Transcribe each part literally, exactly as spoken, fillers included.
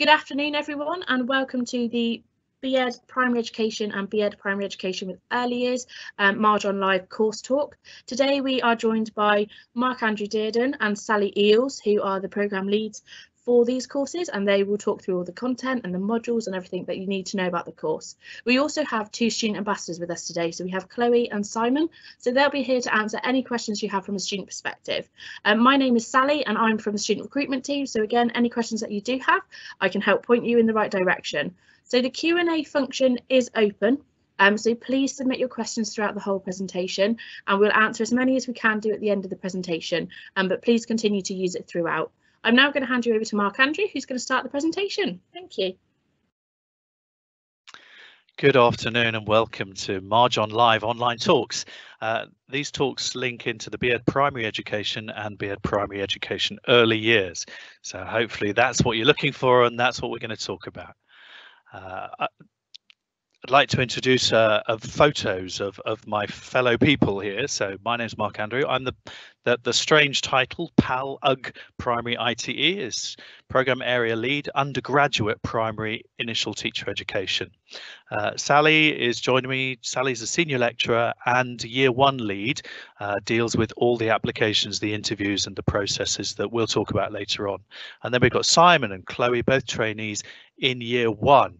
Good afternoon, everyone, and welcome to the BEd Primary Education and BEd Primary Education with Early Years um, Marjon Live course talk. Today we are joined by Mark Andrew Dearden and Sally Eales, who are the programme leads for these courses, and they will talk through all the content and the modules and everything that you need to know about the course. We also have two student ambassadors with us today, so we have Chloe and Simon, so they'll be here to answer any questions you have from a student perspective. Um, my name is Sally and I'm from the student recruitment team, so again, any questions that you do have, I can help point you in the right direction. So the Q and A function is open, um, so please submit your questions throughout the whole presentation and we'll answer as many as we can do at the end of the presentation, um, but please continue to use it throughout. I'm now going to hand you over to Mark Andrew, who's going to start the presentation. Thank you. Good afternoon and welcome to Marjon Live online talks. Uh, these talks link into the BEd Primary Education and BEd Primary Education Early Years. So hopefully that's what you're looking for and that's what we're going to talk about. Uh, I'd like to introduce uh, uh, photos of, of my fellow people here. So my name's Mark Andrew. I'm the the, the strange title P A L U G Primary I T E is Programme Area Lead Undergraduate Primary Initial Teacher Education. Uh, Sally is joining me. Sally's a senior lecturer and year one lead, uh, deals with all the applications, the interviews and the processes that we'll talk about later on. And then we've got Simon and Chloe, both trainees in year one.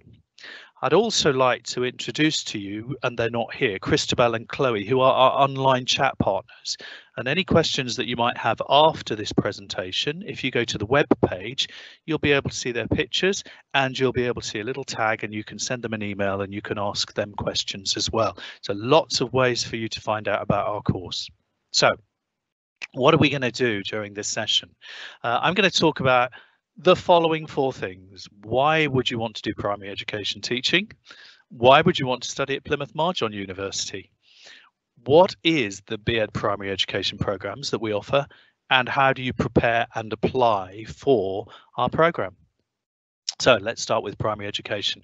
I'd also like to introduce to you, and they're not here, Christabel and Chloe, who are our online chat partners. And any questions that you might have after this presentation, if you go to the web page, you'll be able to see their pictures and you'll be able to see a little tag and you can send them an email and you can ask them questions as well. So lots of ways for you to find out about our course. So what are we going to do during this session? Uh, I'm going to talk about the following four things. Why would you want to do primary education teaching? Why would you want to study at Plymouth Marjon University? What is the BEd primary education programmes that we offer? And how do you prepare and apply for our programme? So let's start with primary education.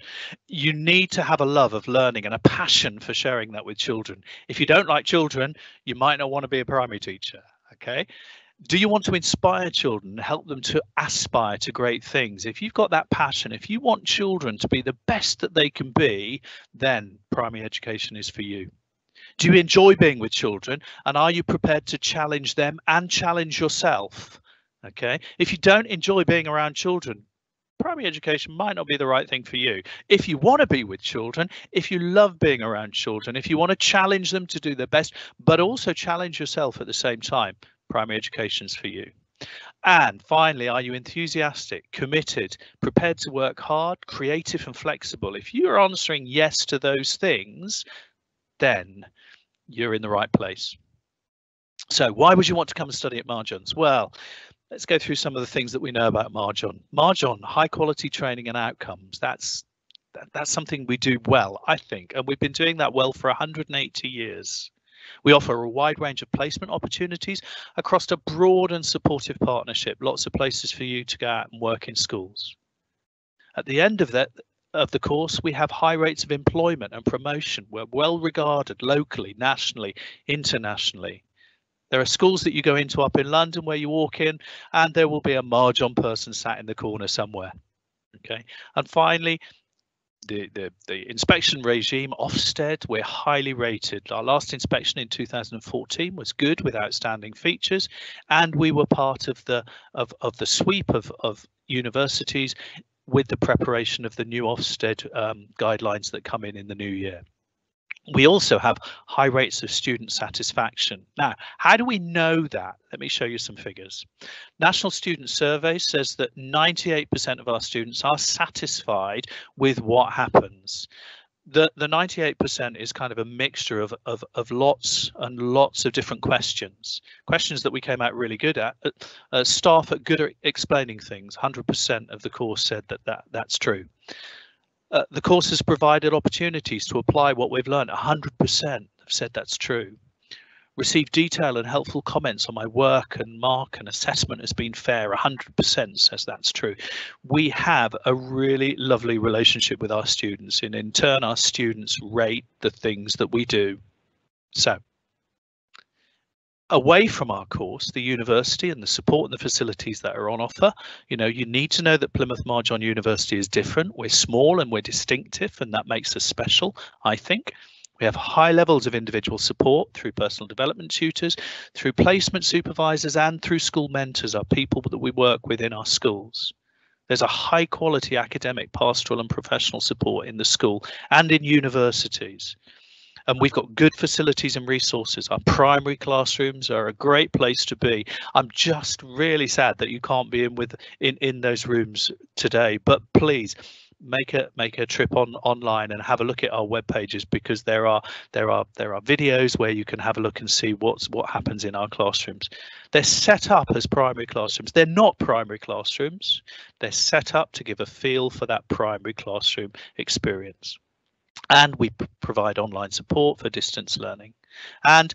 You need to have a love of learning and a passion for sharing that with children. If you don't like children, you might not want to be a primary teacher, okay? Do you want to inspire children, help them to aspire to great things? If you've got that passion, if you want children to be the best that they can be, then primary education is for you. Do you enjoy being with children and are you prepared to challenge them and challenge yourself? Okay, if you don't enjoy being around children, primary education might not be the right thing for you. If you want to be with children, if you love being around children, if you want to challenge them to do their best, but also challenge yourself at the same time, primary education's for you. And finally, are you enthusiastic, committed, prepared to work hard, creative and flexible? If you are answering yes to those things, then you're in the right place. So why would you want to come and study at Marjon's? Well, let's go through some of the things that we know about Marjon. Marjon, high quality training and outcomes. That's that, that's something we do well, I think, and we've been doing that well for one hundred and eighty years. We offer a wide range of placement opportunities across a broad and supportive partnership. Lots of places for you to go out and work in schools. At the end of that of the course, we have high rates of employment and promotion. We're well regarded locally, nationally, internationally. There are schools that you go into up in London where you walk in and there will be a Marjon person sat in the corner somewhere. OK, and finally, The, the, the inspection regime, Ofsted, we're highly rated. Our last inspection in two thousand and fourteen was good with outstanding features, and we were part of the of, of the sweep of, of universities with the preparation of the new Ofsted um, guidelines that come in in the new year. We also have high rates of student satisfaction. Now, how do we know that? Let me show you some figures. National Student Survey says that ninety-eight percent of our students are satisfied with what happens. The the ninety-eight percent is kind of a mixture of, of, of lots and lots of different questions. Questions that we came out really good at. Uh, staff are good at explaining things. one hundred percent of the course said that, that that's true. Uh, the course has provided opportunities to apply what we've learned. one hundred percent have said that's true. Received detailed and helpful comments on my work and mark and assessment has been fair. one hundred percent says that's true. We have a really lovely relationship with our students, and in turn our students rate the things that we do. So away from our course, the university and the support and the facilities that are on offer. You know, you need to know that Plymouth Marjon University is different. We're small and we're distinctive, and that makes us special, I think. We have high levels of individual support through personal development tutors, through placement supervisors, and through school mentors, our people that we work with in our schools. There's a high quality academic, pastoral and professional support in the school and in universities. And we've got good facilities and resources. Our primary classrooms are a great place to be. I'm just really sad that you can't be in with in, in those rooms today, but please make a make a trip on online and have a look at our web pages, because there are there are there are videos where you can have a look and see what's what happens in our classrooms. They're set up as primary classrooms. They're not primary classrooms. They're set up to give a feel for that primary classroom experience. And we provide online support for distance learning. And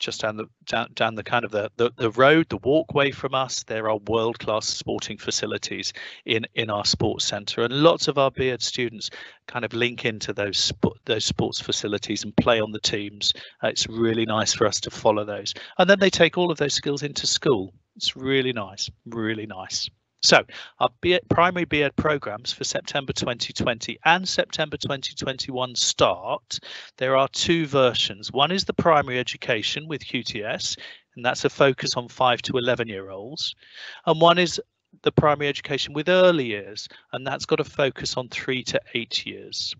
just down the down, down the kind of the, the the road, the walkway from us, there are world-class sporting facilities in in our sports centre, and lots of our BEd students kind of link into those those sports facilities and play on the teams. Uh, it's really nice for us to follow those, and then they take all of those skills into school. It's really nice, really nice. So our BEd, primary BEd programmes for September twenty twenty and September twenty twenty-one start. There are two versions. One is the primary education with Q T S, and that's a focus on five to eleven year olds. And one is the primary education with early years, and that's got a focus on three to eight years.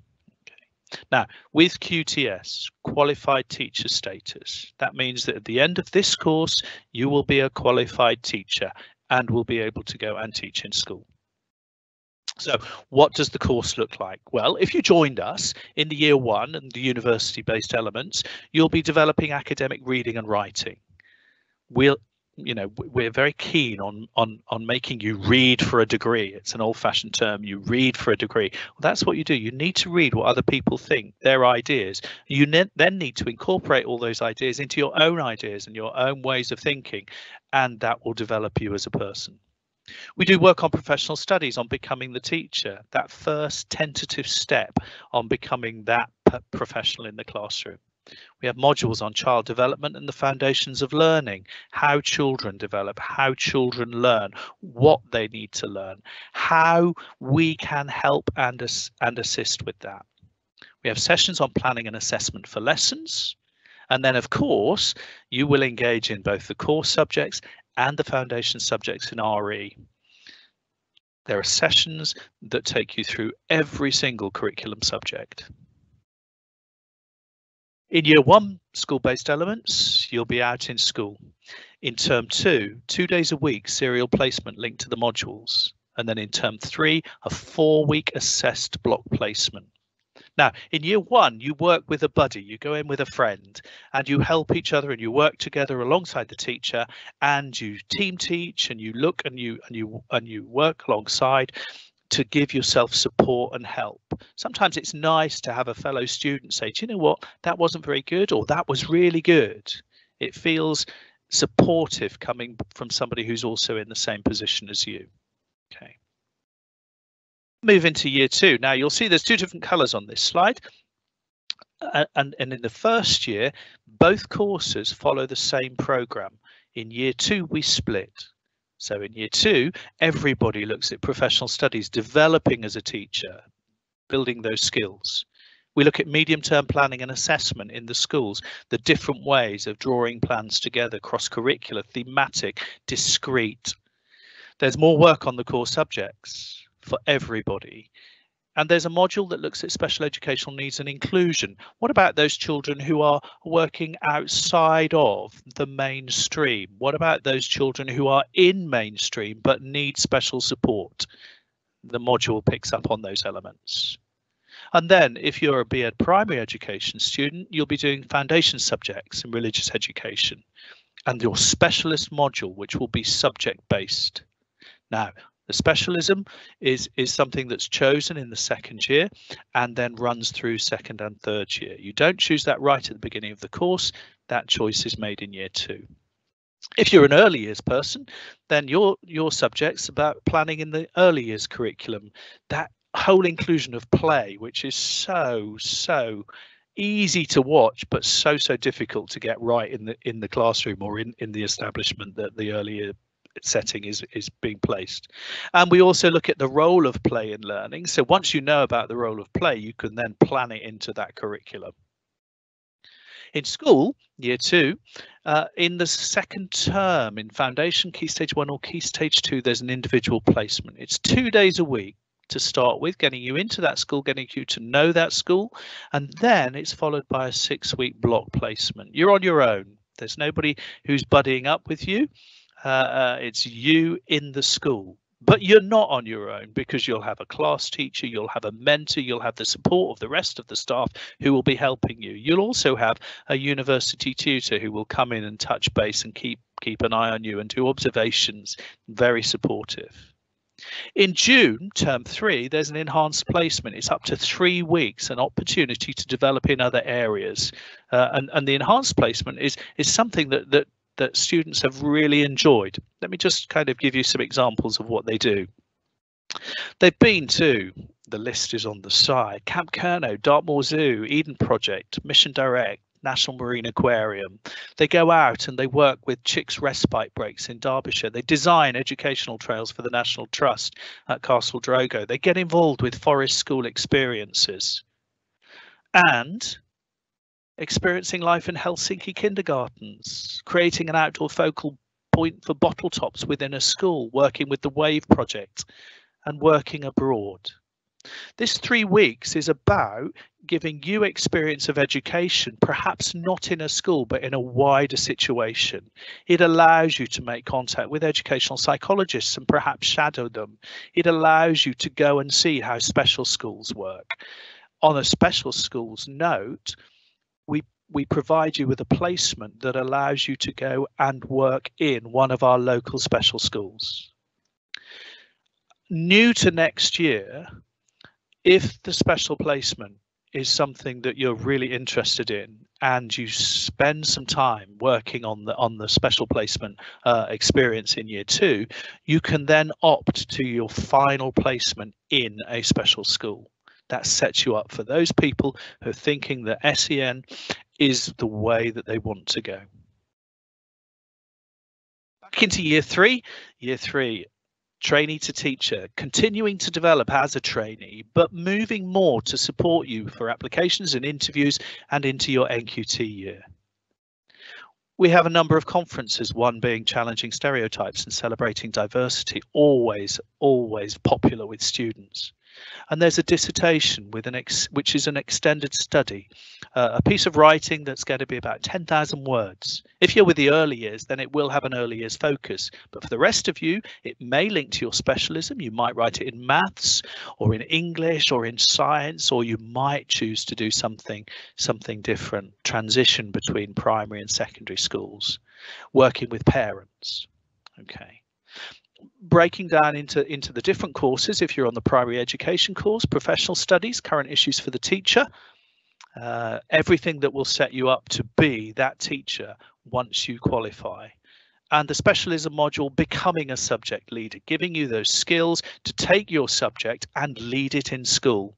Now, with Q T S, qualified teacher status, that means that at the end of this course, you will be a qualified teacher and will be able to go and teach in school. So what does the course look like? Well, if you joined us in the year one and the university-based elements, you'll be developing academic reading and writing. We'll, you know, we're very keen on, on, on making you read for a degree. It's an old-fashioned term, you read for a degree. Well, that's what you do. You need to read what other people think, their ideas. You ne- then need to incorporate all those ideas into your own ideas and your own ways of thinking, and that will develop you as a person. We do work on professional studies, on becoming the teacher, that first tentative step on becoming that professional in the classroom. We have modules on child development and the foundations of learning, how children develop, how children learn, what they need to learn, how we can help and, as and assist with that. We have sessions on planning and assessment for lessons. And then, of course, you will engage in both the core subjects and the foundation subjects in R E. There are sessions that take you through every single curriculum subject. In year one, school-based elements, you'll be out in school. In term two, two days a week, serial placement linked to the modules. And then in term three, a four-week assessed block placement. Now, in year one, you work with a buddy, you go in with a friend, and you help each other and you work together alongside the teacher, and you team teach and you look and you and you and you work alongside to give yourself support and help. Sometimes it's nice to have a fellow student say, do you know what, that wasn't very good, or that was really good. It feels supportive coming from somebody who's also in the same position as you. Okay. Move into year two. Now you'll see there's two different colours on this slide. Uh, and, and in the first year, both courses follow the same programme. In year two, we split. So in year two, everybody looks at professional studies, developing as a teacher, building those skills. We look at medium-term planning and assessment in the schools, the different ways of drawing plans together, cross-curricular, thematic, discrete. There's more work on the core subjects for everybody. And there's a module that looks at special educational needs and inclusion. What about those children who are working outside of the mainstream? What about those children who are in mainstream but need special support? The module picks up on those elements. And then if you're a BEd primary education student, you'll be doing foundation subjects in religious education and your specialist module, which will be subject based. Now, the specialism is, is something that's chosen in the second year and then runs through second and third year. You don't choose that right at the beginning of the course. That choice is made in year two. If you're an early years person, then your, your subject's about planning in the early years curriculum. That whole inclusion of play, which is so, so easy to watch, but so, so difficult to get right in the in the classroom or in, in the establishment that the earlier setting is is being placed. And we also look at the role of play in learning. So once you know about the role of play, you can then plan it into that curriculum. In school, year two, uh, in the second term in foundation, Key Stage one or Key Stage two, there's an individual placement. It's two days a week to start with, getting you into that school, getting you to know that school, and then it's followed by a six-week block placement. You're on your own. There's nobody who's buddying up with you. Uh, uh, it's you in the school, but you're not on your own because you'll have a class teacher, you'll have a mentor, you'll have the support of the rest of the staff who will be helping you. You'll also have a university tutor who will come in and touch base and keep keep an eye on you and do observations, very supportive. In June, term three, there's an enhanced placement. It's up to three weeks, an opportunity to develop in other areas. Uh, and, and the enhanced placement is is something that that that students have really enjoyed. Let me just kind of give you some examples of what they do. They've been to, the list is on the side, Camp Kernow, Dartmoor Zoo, Eden Project, Mission Direct, National Marine Aquarium. They go out and they work with Chicks Respite Breaks in Derbyshire. They design educational trails for the National Trust at Castle Drogo. They get involved with forest school experiences and experiencing life in Helsinki kindergartens, creating an outdoor focal point for bottle tops within a school, working with the WAVE project and working abroad. This three weeks is about giving you experience of education, perhaps not in a school, but in a wider situation. It allows you to make contact with educational psychologists and perhaps shadow them. It allows you to go and see how special schools work. On a special schools note, We, we provide you with a placement that allows you to go and work in one of our local special schools. New to next year, if the special placement is something that you're really interested in and you spend some time working on the on the special placement uh, experience in year two, you can then opt to your final placement in a special school. That sets you up for those people who are thinking that S E N is the way that they want to go. Back into year three. Year three, trainee to teacher, continuing to develop as a trainee, but moving more to support you for applications and interviews and into your N Q T year. We have a number of conferences, one being challenging stereotypes and celebrating diversity, always, always popular with students. And there's a dissertation with an ex which is an extended study, uh, a piece of writing that's going to be about ten thousand words. If you're with the early years, then it will have an early years focus. But for the rest of you, it may link to your specialism. You might write it in maths or in English or in science, or you might choose to do something, something different, transition between primary and secondary schools, working with parents. OK. Breaking down into into the different courses, if you're on the primary education course, professional studies, current issues for the teacher, uh, everything that will set you up to be that teacher once you qualify. And the specialism module, becoming a subject leader, giving you those skills to take your subject and lead it in school.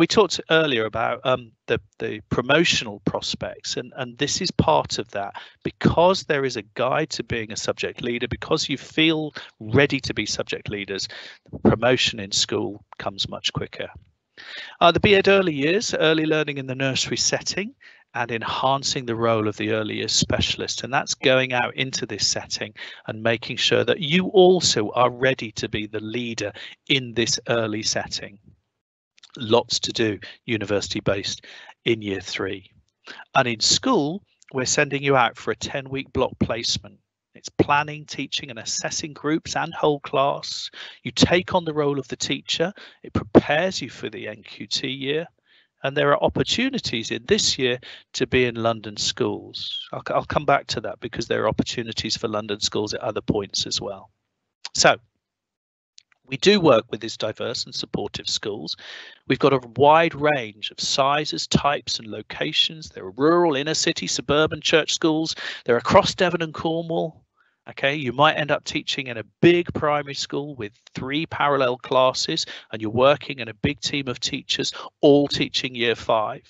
We talked earlier about um, the, the promotional prospects, and, and this is part of that. Because there is a guide to being a subject leader, because you feel ready to be subject leaders, promotion in school comes much quicker. Uh, the BEd early years, early learning in the nursery setting, and enhancing the role of the early years specialist. And that's going out into this setting and making sure that you also are ready to be the leader in this early setting. Lots to do university based in year three. And in school, we're sending you out for a ten week block placement. It's planning, teaching and assessing groups and whole class. You take on the role of the teacher. It prepares you for the N Q T year. And there are opportunities in this year to be in London schools. I'll, I'll come back to that because there are opportunities for London schools at other points as well. So we do work with these diverse and supportive schools. We've got a wide range of sizes, types and locations. There are rural, inner city, suburban church schools. They're across Devon and Cornwall. Okay, you might end up teaching in a big primary school with three parallel classes and you're working in a big team of teachers, all teaching year five.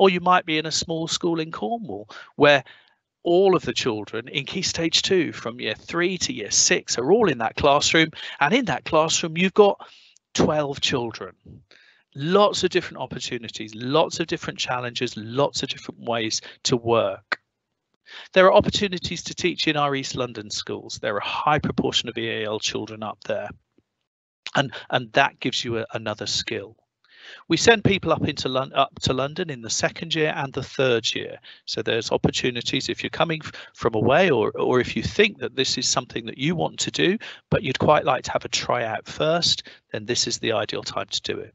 Or you might be in a small school in Cornwall where all of the children in Key Stage two from year three to year six are all in that classroom. And in that classroom, you've got twelve children. Lots of different opportunities, lots of different challenges, lots of different ways to work. There are opportunities to teach in our East London schools. There are a high proportion of E A L children up there. And, and that gives you a, another skill. We send people up into Lon- up to London in the second year and the third year. So there's opportunities if you're coming from away, or or if you think that this is something that you want to do, but you'd quite like to have a try out first, then this is the ideal time to do it.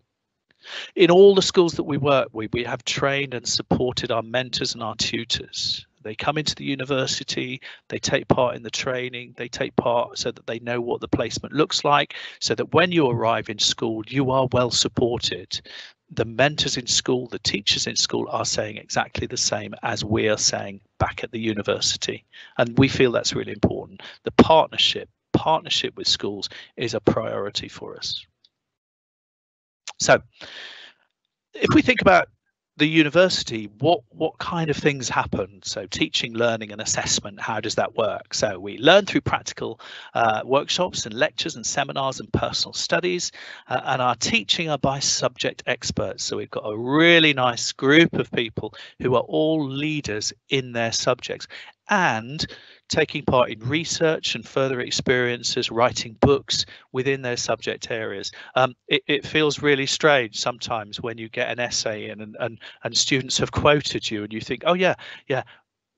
In all the schools that we work with, we have trained and supported our mentors and our tutors. They come into the university, they take part in the training, they take part so that they know what the placement looks like, so that when you arrive in school, you are well supported. The mentors in school, the teachers in school are saying exactly the same as we are saying back at the university. And we feel that's really important. The partnership, partnership with schools is a priority for us. So if we think about the university, what what kind of things happen? So teaching, learning and assessment, how does that work? So we learn through practical uh, workshops and lectures and seminars and personal studies, uh, and our teaching are by subject experts. So we've got a really nice group of people who are all leaders in their subjects and taking part in research and further experiences, writing books within their subject areas. Um, it, it feels really strange sometimes when you get an essay in and, and, and students have quoted you and you think, oh yeah, yeah,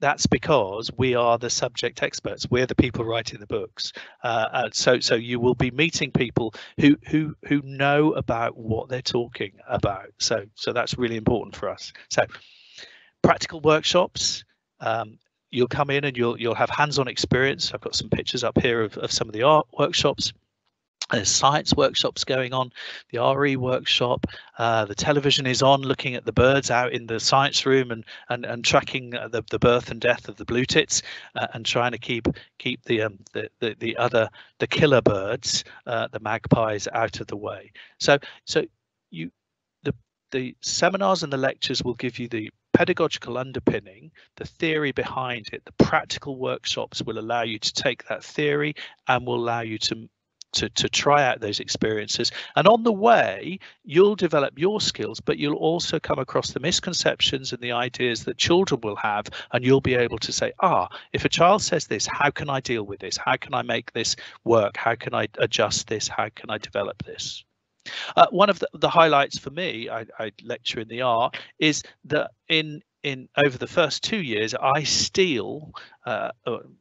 that's because we are the subject experts. We're the people writing the books. Uh, and so, so you will be meeting people who, who, who know about what they're talking about. So, so that's really important for us. So practical workshops. Um, You'll come in and you'll you'll have hands-on experience. I've got some pictures up here of, of some of the art workshops. There's science workshops going on, the R E workshop. Uh, the television is on, looking at the birds out in the science room and and and tracking the the birth and death of the blue tits, uh, and trying to keep keep the um the the, the other the killer birds, uh, the magpies, out of the way. So so you the the seminars and the lectures will give you the pedagogical underpinning, the theory behind it. The practical workshops will allow you to take that theory and will allow you to, to, to try out those experiences. And on the way, you'll develop your skills, but you'll also come across the misconceptions and the ideas that children will have. And you'll be able to say, ah, if a child says this, how can I deal with this? How can I make this work? How can I adjust this? How can I develop this? Uh, one of the, the highlights for me, I, I lecture in the art, is that in in over the first two years, I steal uh,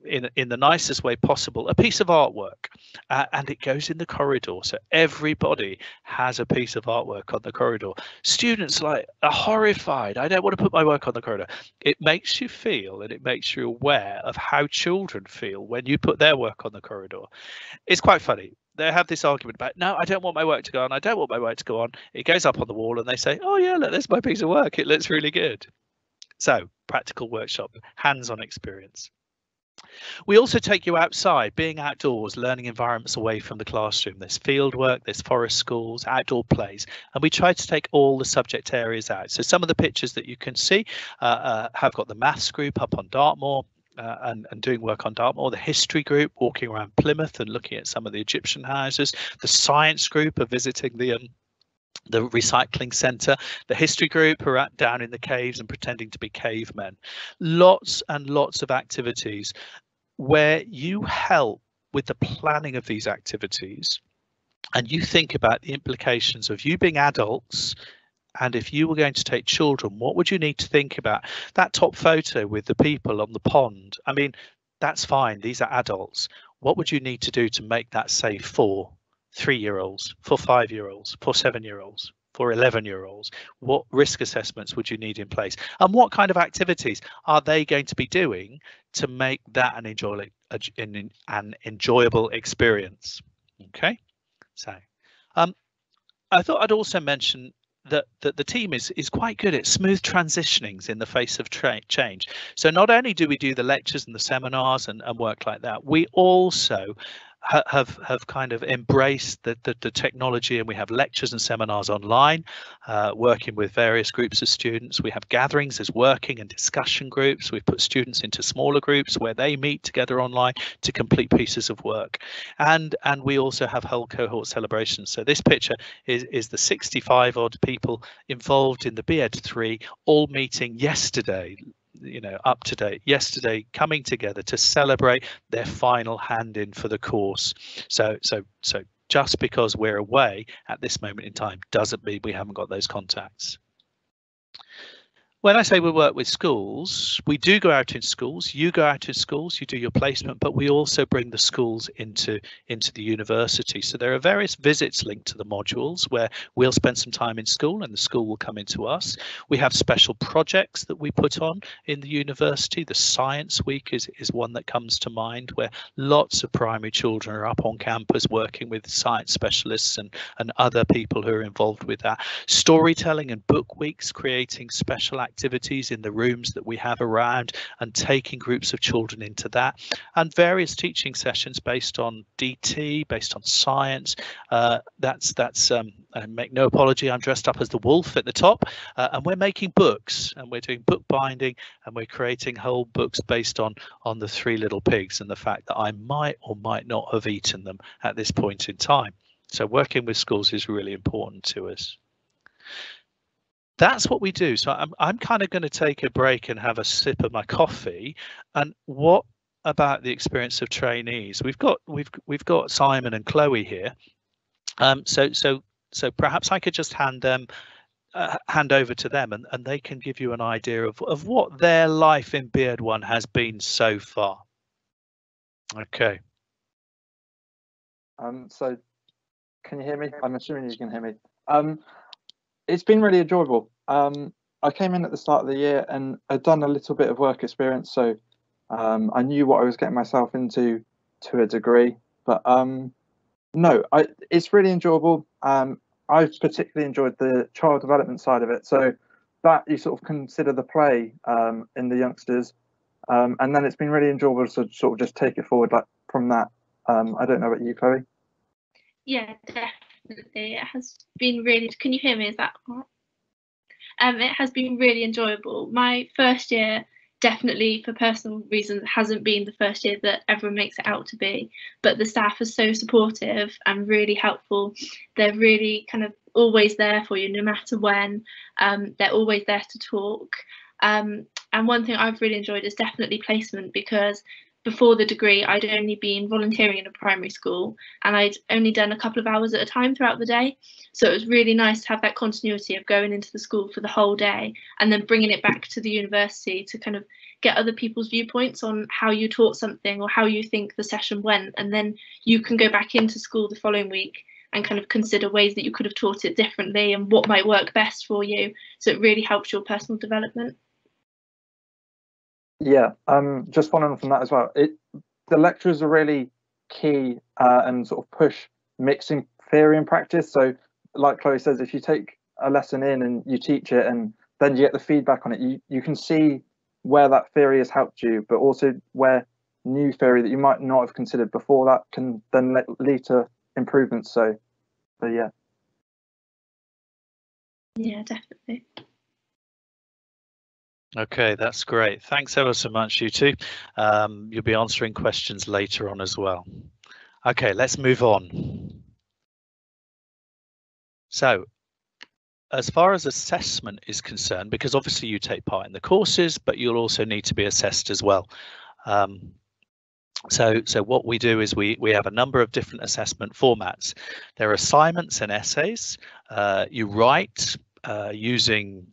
in in the nicest way possible a piece of artwork, uh, and it goes in the corridor. So everybody has a piece of artwork on the corridor. Students like are horrified. I don't want to put my work on the corridor. It makes you feel, and it makes you aware of how children feel when you put their work on the corridor. It's quite funny. They have this argument about, no, I don't want my work to go on. I don't want my work to go on. It goes up on the wall and they say, oh yeah, look, there's my piece of work. It looks really good. So practical workshop, hands-on experience. We also take you outside, being outdoors, learning environments away from the classroom. There's field work, there's forest schools, outdoor plays, and we try to take all the subject areas out. So some of the pictures that you can see uh, uh, have got the maths group up on Dartmoor. Uh, and, and doing work on Dartmoor, the history group walking around Plymouth and looking at some of the Egyptian houses, the science group are visiting the um, the recycling centre, the history group are at, down in the caves and pretending to be cavemen. Lots and lots of activities where you help with the planning of these activities and you think about the implications of you being adults. And if you were going to take children, what would you need to think about? That top photo with the people on the pond, I mean, that's fine. These are adults. What would you need to do to make that safe for three-year-olds, for five-year-olds, for seven-year-olds, for eleven-year-olds? What risk assessments would you need in place? And what kind of activities are they going to be doing to make that an, enjoy an, an enjoyable experience? OK, so um, I thought I'd also mention that that the team is is quite good at smooth transitionings in the face of change. So not only do we do the lectures and the seminars and, and work like that, we also have have kind of embraced the, the, the technology, and we have lectures and seminars online, uh, working with various groups of students. We have gatherings as working and discussion groups. We've put students into smaller groups where they meet together online to complete pieces of work. And and we also have whole cohort celebrations. So this picture is, is the sixty-five odd people involved in the B Ed three all meeting yesterday, you know, up to date yesterday, coming together to celebrate their final hand in for the course. So so so just because we're away at this moment in time doesn't mean we haven't got those contacts. When I say we work with schools, we do go out in schools, you go out in schools, you do your placement, but we also bring the schools into, into the university. So there are various visits linked to the modules where we'll spend some time in school and the school will come into us. We have special projects that we put on in the university. The Science Week is, is one that comes to mind, where lots of primary children are up on campus working with science specialists and, and other people who are involved with that. Storytelling and book weeks, creating special activities activities in the rooms that we have around and taking groups of children into that, and various teaching sessions based on D T, based on science. Uh, that's that's um, I make no apology, I'm dressed up as the wolf at the top, uh, and we're making books and we're doing book binding and we're creating whole books based on on the Three Little Pigs and the fact that I might or might not have eaten them at this point in time. So working with schools is really important to us. That's what we do. So I'm, I'm kind of going to take a break and have a sip of my coffee. And what about the experience of trainees? We've got we've we've got Simon and Chloe here. Um, so so so perhaps I could just hand them uh, hand over to them, and, and they can give you an idea of of what their life in B Ed one has been so far. Okay. Um. So, can you hear me? I'm assuming you can hear me. Um. It's been really enjoyable. Um, I came in at the start of the year and I'd done a little bit of work experience, so um, I knew what I was getting myself into to a degree. But um, no, I, it's really enjoyable. Um, I've particularly enjoyed the child development side of it, so that you sort of consider the play um, in the youngsters, um, and then it's been really enjoyable to sort of just take it forward like from that. Um, I don't know about you, Chloe. Yeah, definitely. It has been really, can you hear me, is that all right? Um, it has been really enjoyable. My first year, definitely for personal reasons, hasn't been the first year that everyone makes it out to be, but the staff are so supportive and really helpful. They're really kind of always there for you no matter when, um, they're always there to talk. Um, and one thing I've really enjoyed is definitely placement, because before the degree, I'd only been volunteering in a primary school and I'd only done a couple of hours at a time throughout the day. So it was really nice to have that continuity of going into the school for the whole day and then bringing it back to the university to kind of get other people's viewpoints on how you taught something or how you think the session went. And then you can go back into school the following week and kind of consider ways that you could have taught it differently and what might work best for you. So it really helps your personal development. Yeah, um, just following from that as well, it, the lecturers are really key uh, and sort of push mixing theory and practice. So like Chloe says, if you take a lesson in and you teach it and then you get the feedback on it, you, you can see where that theory has helped you, but also where new theory that you might not have considered before that can then lead to improvements. So, so yeah. Yeah, definitely. OK, that's great. Thanks ever so much, you two. Um, you'll be answering questions later on as well. OK, let's move on. So as far as assessment is concerned, because obviously you take part in the courses, but you'll also need to be assessed as well. Um, So, so what we do is we, we have a number of different assessment formats. There are assignments and essays. Uh, you write uh, using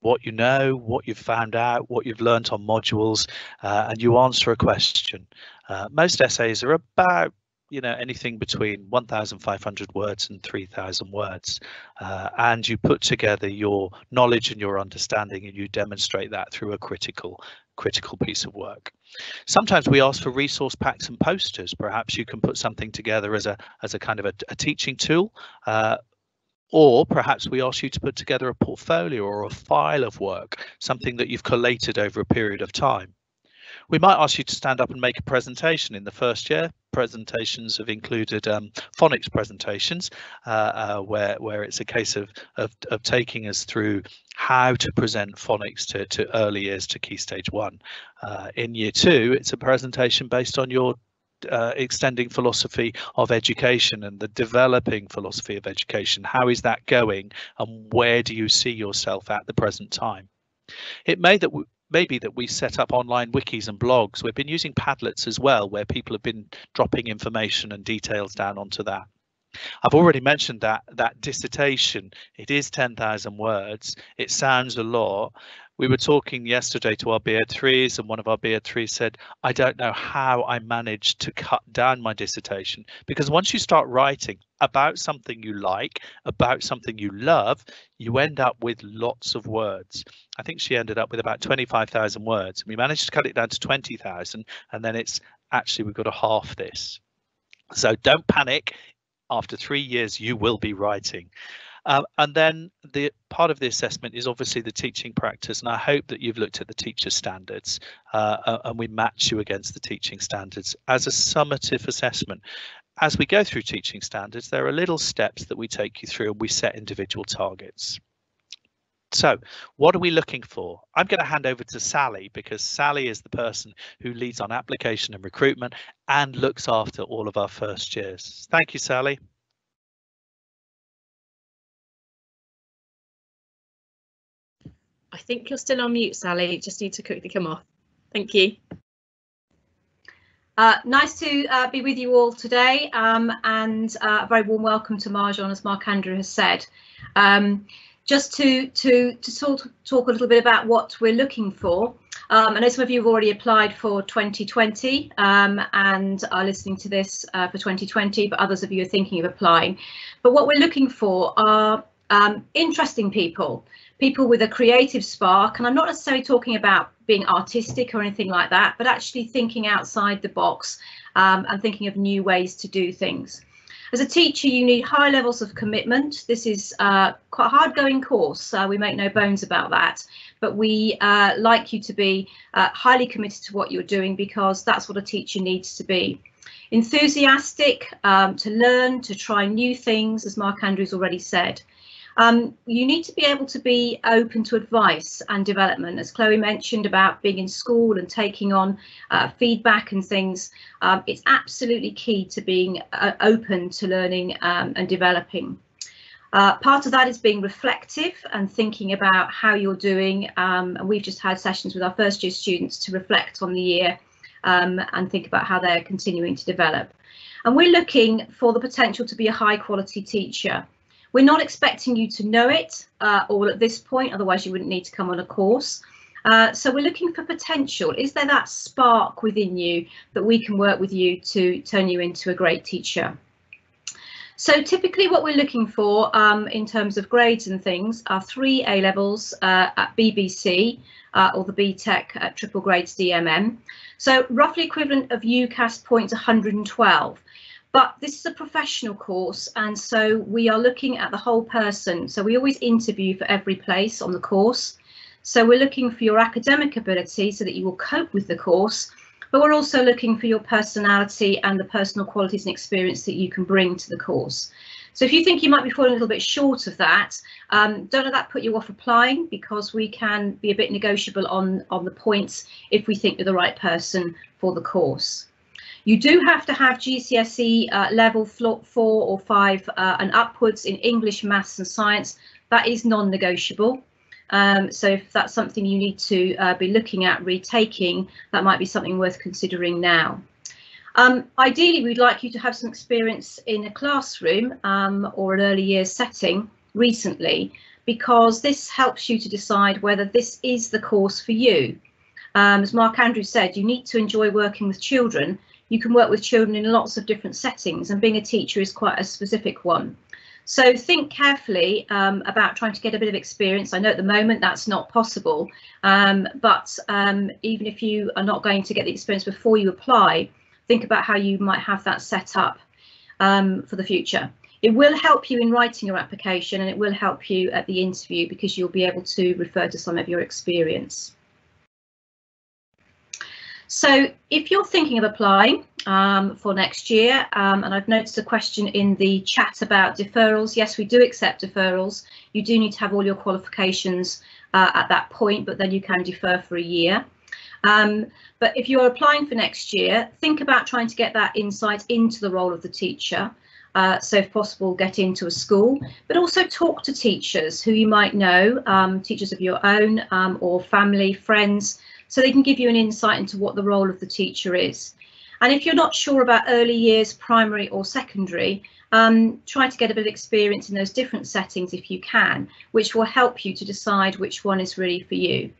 what you know, what you've found out, what you've learnt on modules, uh, and you answer a question. Uh, most essays are about, you know, anything between one thousand five hundred words and three thousand words, uh, and you put together your knowledge and your understanding and you demonstrate that through a critical critical piece of work. Sometimes we ask for resource packs and posters. Perhaps you can put something together as a as a kind of a, a teaching tool, uh, or perhaps we ask you to put together a portfolio or a file of work, something that you've collated over a period of time. We might ask you to stand up and make a presentation. In the first year, presentations have included um, phonics presentations, uh, uh, where where it's a case of, of of taking us through how to present phonics to to early years, to Key Stage One. Uh, in Year Two, it's a presentation based on your Uh, extending philosophy of education and the developing philosophy of education. How is that going, and where do you see yourself at the present time? It may that we, maybe that we set up online wikis and blogs. We've been using Padlets as well, where people have been dropping information and details down onto that. I've already mentioned that that dissertation. It is ten thousand words. It sounds a lot. We were talking yesterday to our B Ed threes, and one of our B Ed threes said, I don't know how I managed to cut down my dissertation, because once you start writing about something you like, about something you love, you end up with lots of words. I think she ended up with about twenty-five thousand words. We managed to cut it down to twenty thousand, and then it's actually we've got to half this. So don't panic. After three years, you will be writing. Um, and then the part of the assessment is obviously the teaching practice, and I hope that you've looked at the teacher standards, uh, and we match you against the teaching standards as a summative assessment. As we go through teaching standards, there are little steps that we take you through, and we set individual targets. So what are we looking for? I'm going to hand over to Sally, because Sally is the person who leads on application and recruitment and looks after all of our first years. Thank you, Sally. I think you're still on mute, Sally. You just need to quickly come off. Thank you. Uh, nice to uh, be with you all today, um, and uh, a very warm welcome to Marjon, as Mark Andrew has said. Um, just to to to sort of talk a little bit about what we're looking for. Um, I know some of you have already applied for twenty twenty um, and are listening to this uh, for twenty twenty, but others of you are thinking of applying. But what we're looking for are um, interesting people. People with a creative spark, and I'm not necessarily talking about being artistic or anything like that, but actually thinking outside the box um, and thinking of new ways to do things. As a teacher, you need high levels of commitment. This is uh, quite a hard-going course. Uh, we make no bones about that, but we uh, like you to be uh, highly committed to what you're doing, because that's what a teacher needs to be. Enthusiastic, um, to learn, to try new things, as Mark Andrew's already said. Um, you need to be able to be open to advice and development, as Chloe mentioned about being in school and taking on uh, feedback and things. Um, it's absolutely key to being uh, open to learning um, and developing. Uh, part of that is being reflective and thinking about how you're doing. Um, and we've just had sessions with our first year students to reflect on the year um, and think about how they're continuing to develop. And we're looking for the potential to be a high quality teacher. We're not expecting you to know it uh, all at this point, otherwise you wouldn't need to come on a course. Uh, so we're looking for potential. Is there that spark within you that we can work with you to turn you into a great teacher? So typically what we're looking for um, in terms of grades and things are three A levels uh, at B B C uh, or the B Tech at triple grades D M M. So roughly equivalent of UCAS points one hundred and twelve. But this is a professional course, and so we are looking at the whole person. So we always interview for every place on the course. So we're looking for your academic ability so that you will cope with the course, but we're also looking for your personality and the personal qualities and experience that you can bring to the course. So if you think you might be falling a little bit short of that, um, don't let that put you off applying, because we can be a bit negotiable on, on the points if we think you're the right person for the course. You do have to have G C S E uh, level four or five uh, and upwards in English, maths and science. That is non-negotiable. Um, so if that's something you need to uh, be looking at retaking, that might be something worth considering now. Um, ideally, we'd like you to have some experience in a classroom um, or an early years setting recently, because this helps you to decide whether this is the course for you. Um, as Mark Andrew said, you need to enjoy working with children. You can work with children in lots of different settings, and being a teacher is quite a specific one. So think carefully um, about trying to get a bit of experience. I know at the moment that's not possible, um, but um, even if you are not going to get the experience before you apply, think about how you might have that set up um, for the future. It will help you in writing your application, and it will help you at the interview, because you'll be able to refer to some of your experience. So if you're thinking of applying um, for next year, um, and I've noticed a question in the chat about deferrals. Yes, we do accept deferrals. You do need to have all your qualifications uh, at that point, but then you can defer for a year. Um, but if you're applying for next year, think about trying to get that insight into the role of the teacher. Uh, so if possible, get into a school, but also talk to teachers who you might know, um, teachers of your own um, or family, friends, so they can give you an insight into what the role of the teacher is. And if you're not sure about early years, primary or secondary, um, try to get a bit of experience in those different settings if you can, which will help you to decide which one is really for you.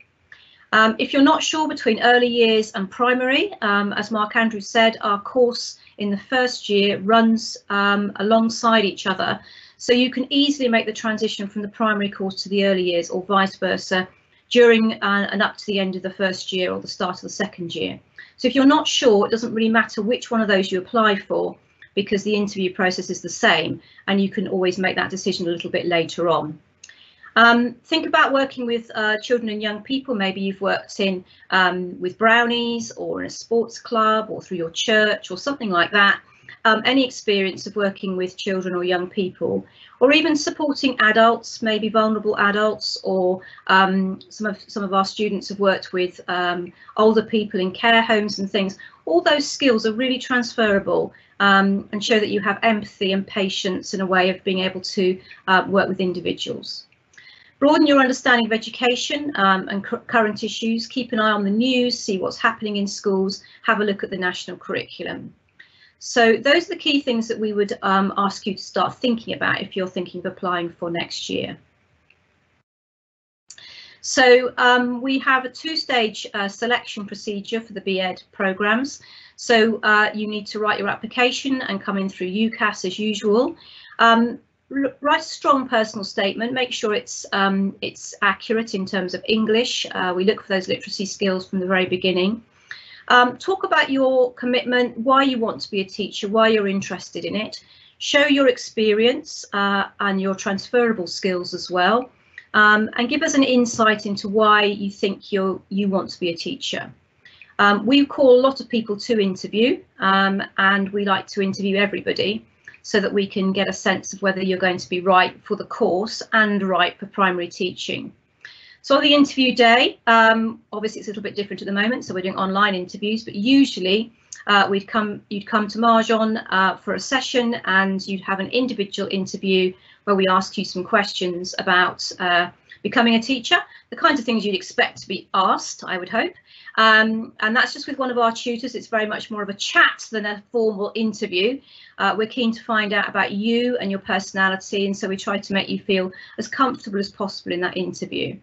Um, if you're not sure between early years and primary, um, as Mark Andrew said, our course in the first year runs um, alongside each other, so you can easily make the transition from the primary course to the early years or vice versa during uh, and up to the end of the first year or the start of the second year. So if you're not sure, it doesn't really matter which one of those you apply for, because the interview process is the same and you can always make that decision a little bit later on. Um, think about working with uh, children and young people. Maybe you've worked in um, with brownies or in a sports club or through your church or something like that. Um, any experience of working with children or young people, or even supporting adults, maybe vulnerable adults, or um, some of some of our students have worked with um, older people in care homes and things. All those skills are really transferable um, and show that you have empathy and patience in a way of being able to uh, work with individuals. Broaden your understanding of education um, and current issues. Keep an eye on the news, see what's happening in schools, have a look at the national curriculum. So those are the key things that we would um, ask you to start thinking about if you're thinking of applying for next year. So um, we have a two-stage uh, selection procedure for the BEd programmes. So uh, you need to write your application and come in through UCAS as usual. Um, Write a strong personal statement, make sure it's um, it's accurate in terms of English. Uh, we look for those literacy skills from the very beginning. Um, talk about your commitment, why you want to be a teacher, why you're interested in it. Show your experience uh, and your transferable skills as well. Um, and give us an insight into why you think you're, you want to be a teacher. Um, we call a lot of people to interview um, and we like to interview everybody, so that we can get a sense of whether you're going to be right for the course and right for primary teaching. So on the interview day, um, obviously it's a little bit different at the moment, so we're doing online interviews, but usually uh, we'd come, you'd come to Marjon uh, for a session and you'd have an individual interview where we ask you some questions about uh, becoming a teacher, the kinds of things you'd expect to be asked, I would hope. Um, and that's just with one of our tutors. It's very much more of a chat than a formal interview. Uh, we're keen to find out about you and your personality, and so we try to make you feel as comfortable as possible in that interview.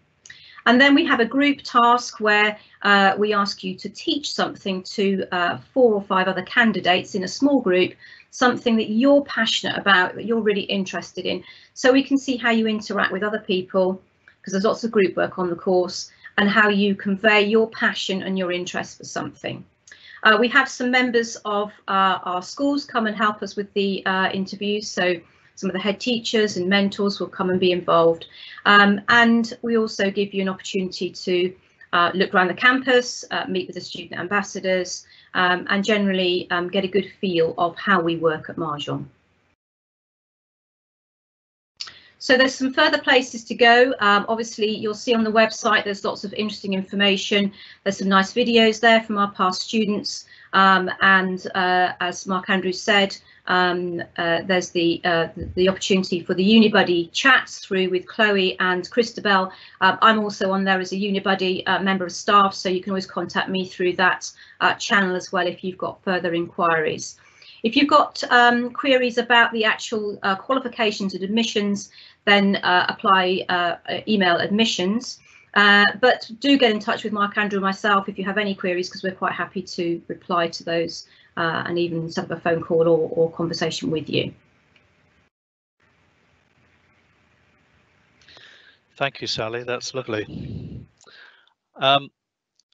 And then we have a group task where uh, we ask you to teach something to uh, four or five other candidates in a small group, something that you're passionate about, that you're really interested in, so we can see how you interact with other people, because there's lots of group work on the course, and how you convey your passion and your interest for something. Uh, we have some members of uh, our schools come and help us with the uh, interviews, so some of the head teachers and mentors will come and be involved. Um, and we also give you an opportunity to uh, look around the campus, uh, meet with the student ambassadors, um, and generally um, get a good feel of how we work at Marjon. So there's some further places to go. Um, obviously, you'll see on the website there's lots of interesting information. There's some nice videos there from our past students. Um, and uh, as Mark Andrew said, um, uh, there's the, uh, the opportunity for the Unibuddy chats through with Chloe and Christabel. Um, I'm also on there as a Unibuddy uh, member of staff, so you can always contact me through that uh, channel as well if you've got further inquiries. If you've got um, queries about the actual uh, qualifications and admissions, then uh, apply uh, email admissions. Uh, but do get in touch with Mark Andrew and myself if you have any queries, because we're quite happy to reply to those uh, and even set up a phone call or, or conversation with you. Thank you, Sally. That's lovely. Um,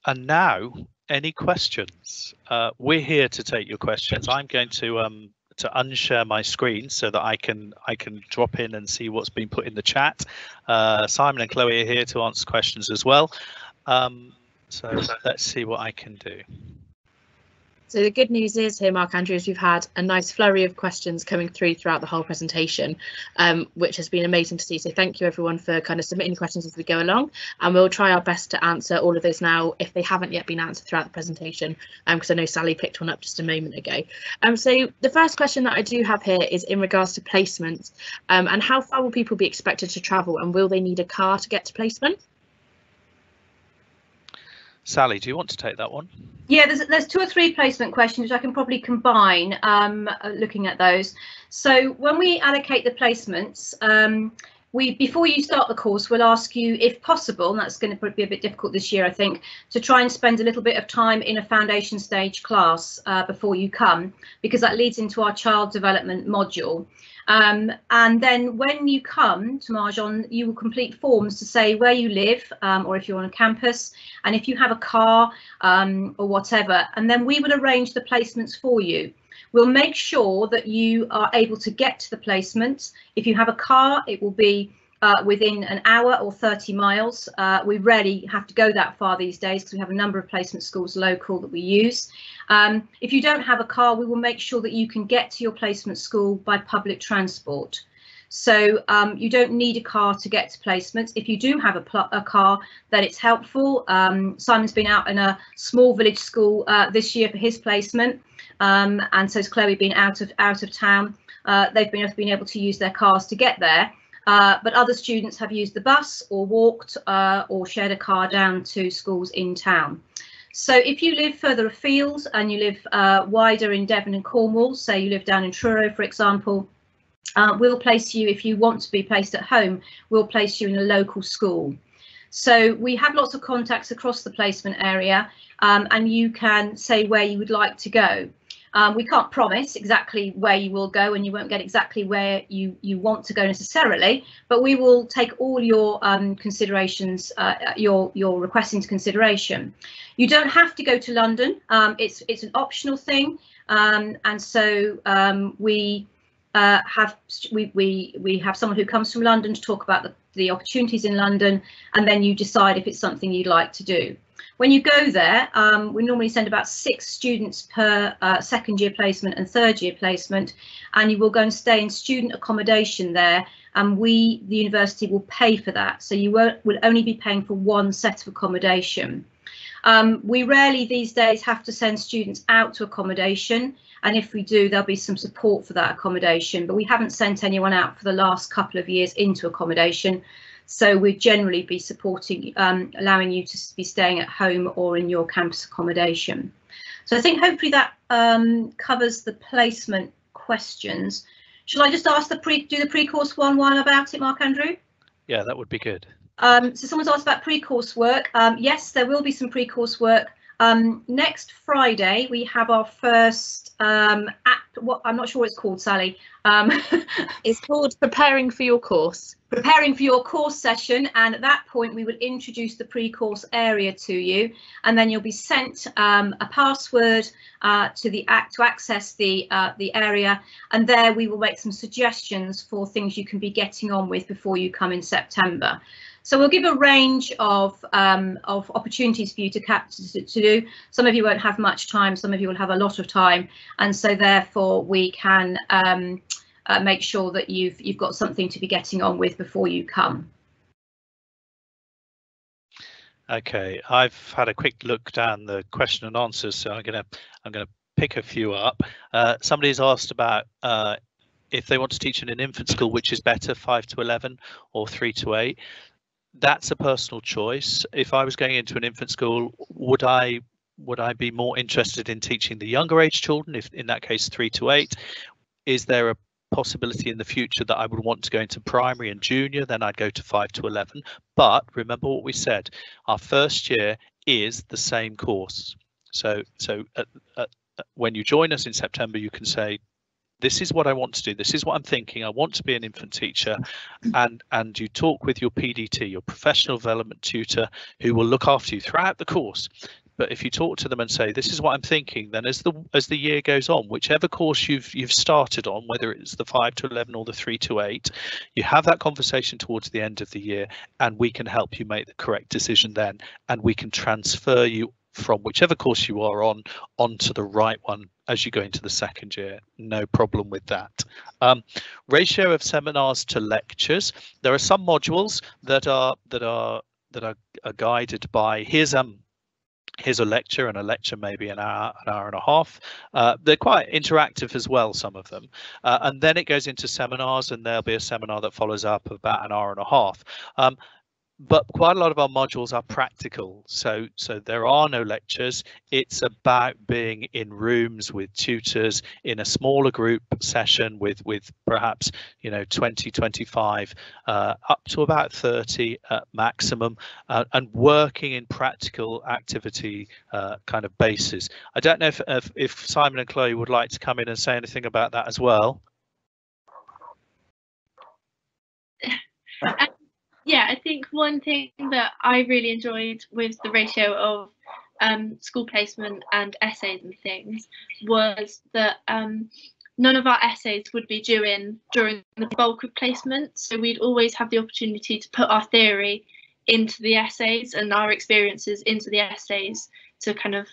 and now, any questions? Uh, we're here to take your questions. I'm going to um, to unshare my screen so that I can I can drop in and see what's been put in the chat. Uh, Simon and Chloe are here to answer questions as well. Um, so let's see what I can do. So the good news is here, Mark Andrew, is we've had a nice flurry of questions coming through throughout the whole presentation, um, which has been amazing to see. So thank you everyone for kind of submitting questions as we go along, and we'll try our best to answer all of those now if they haven't yet been answered throughout the presentation, because um, I know Sally picked one up just a moment ago. Um, so the first question that I do have here is in regards to placements, um, and how far will people be expected to travel, and will they need a car to get to placement? Sally, do you want to take that one? Yeah, there's, there's two or three placement questions I can probably combine um, looking at those. So when we allocate the placements, um, we before you start the course, we'll ask you, if possible, and that's going to be a bit difficult this year, I think, to try and spend a little bit of time in a foundation stage class uh, before you come, because that leads into our child development module. Um, and then when you come to Marjon, you will complete forms to say where you live, um, or if you're on a campus, and if you have a car um, or whatever, and then we will arrange the placements for you. We'll make sure that you are able to get to the placement. If you have a car, it will be uh, within an hour or thirty miles. Uh, we rarely have to go that far these days because we have a number of placement schools local that we use. Um, if you don't have a car, we will make sure that you can get to your placement school by public transport. So um, you don't need a car to get to placements. If you do have a, a car, then it's helpful. Um, Simon's been out in a small village school uh, this year for his placement, um, and so's Chloe been out of out of town. Uh, they've been, been able to use their cars to get there, uh, but other students have used the bus or walked uh, or shared a car down to schools in town. So if you live further afield and you live uh, wider in Devon and Cornwall, say you live down in Truro, for example, Uh, we'll place you, if you want to be placed at home, we'll place you in a local school. So we have lots of contacts across the placement area, um, and you can say where you would like to go. Um, we can't promise exactly where you will go, and you won't get exactly where you, you want to go necessarily, but we will take all your um, considerations, uh, your, your requests into consideration. You don't have to go to London. Um, it's, it's an optional thing, um, and so um, we... Uh, have we, we we have someone who comes from London to talk about the, the opportunities in London, and then you decide if it's something you'd like to do. When you go there, um, we normally send about six students per uh, second year placement and third year placement, and you will go and stay in student accommodation there, and we, the university, will pay for that. So you won't, will only be paying for one set of accommodation. Um, we rarely these days have to send students out to accommodation, and if we do, there'll be some support for that accommodation, but we haven't sent anyone out for the last couple of years into accommodation, so we'd generally be supporting, um, allowing you to be staying at home or in your campus accommodation. So I think hopefully that um, covers the placement questions. Shall I just ask the pre do the pre-course one while about it, Mark Andrew? Yeah, that would be good. Um, so someone's asked about pre-course work. Um, yes, there will be some pre-course work. Um, next Friday, we have our first um, app, what I'm not sure what it's called, Sally. Um, it's called Preparing for Your Course. Preparing for Your Course session, and at that point we will introduce the pre-course area to you, and then you'll be sent um, a password uh, to the act to access the uh, the area, and there we will make some suggestions for things you can be getting on with before you come in September. So we'll give a range of um, of opportunities for you to capture to do. Some of you won't have much time, some of you will have a lot of time, and so therefore we can um, uh, make sure that you've you've got something to be getting on with before you come. Okay, I've had a quick look down the question and answers, so I'm gonna I'm gonna pick a few up. Uh, somebody's asked about uh, if they want to teach in an infant school, which is better, five to eleven or three to eight. That's a personal choice. If I was going into an infant school, would I would I be more interested in teaching the younger age children, if in that case three to eight? Is there a possibility in the future that I would want to go into primary and junior? Then I'd go to five to eleven. But remember what we said, our first year is the same course. So so at, at, at, when you join us in September, you can say, this is what I want to do. This is what I'm thinking. I want to be an infant teacher, and and you talk with your P D T, your professional development tutor, who will look after you throughout the course. But if you talk to them and say, this is what I'm thinking, then as the as the year goes on, whichever course you've you've started on, whether it's the five to eleven or the three to eight, you have that conversation towards the end of the year, and we can help you make the correct decision then, and we can transfer you from whichever course you are on onto the right one as you go into the second year. No problem with that. Um, ratio of seminars to lectures. There are some modules that are that are that are, are guided by here's um here's a lecture, and a lecture maybe an hour, an hour and a half. Uh, they're quite interactive as well, some of them. Uh, and then it goes into seminars, and there'll be a seminar that follows up about an hour and a half. Um, but quite a lot of our modules are practical, so so there are no lectures. It's about being in rooms with tutors in a smaller group session with with perhaps, you know, twenty, twenty-five uh, up to about thirty at maximum, uh, and working in practical activity uh, kind of basis. I don't know if, if if Simon and Chloe would like to come in and say anything about that as well. Yeah, I think one thing that I really enjoyed with the ratio of um, school placement and essays and things was that um, none of our essays would be due in during the bulk of placement. So we'd always have the opportunity to put our theory into the essays and our experiences into the essays to kind of